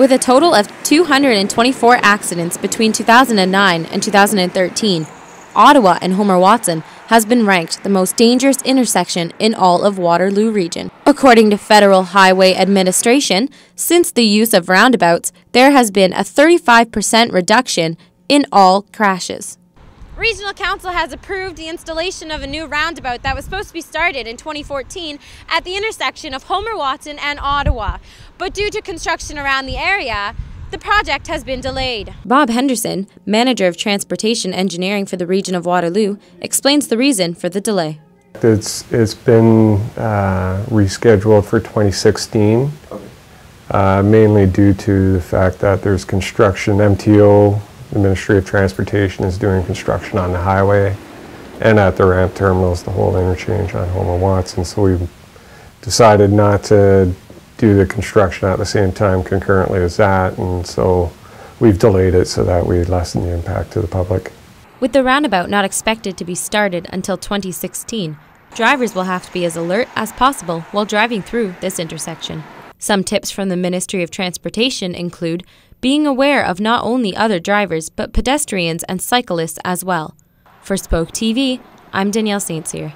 with a total of 224 accidents between 2009 and 2013. Ottawa and Homer Watson has been ranked the most dangerous intersection in all of Waterloo region. According to Federal Highway Administration, since the use of roundabouts, there has been a 35% reduction in all crashes. Regional Council has approved the installation of a new roundabout that was supposed to be started in 2014 at the intersection of Homer Watson and Ottawa, but due to construction around the area, the project has been delayed. Bob Henderson, Manager of Transportation Engineering for the Region of Waterloo, explains the reason for the delay. It's been rescheduled for 2016, mainly due to the fact that there's construction. MTO, the Ministry of Transportation, is doing construction on the highway and at the ramp terminals, the whole interchange on Homer Watson, so we've decided not to do the construction at the same time concurrently as that, and so we've delayed it so that we lessen the impact to the public. With the roundabout not expected to be started until 2016, drivers will have to be as alert as possible while driving through this intersection. Some tips from the Ministry of Transportation include being aware of not only other drivers but pedestrians and cyclists as well. For Spoke TV, I'm Danielle St. Cyr.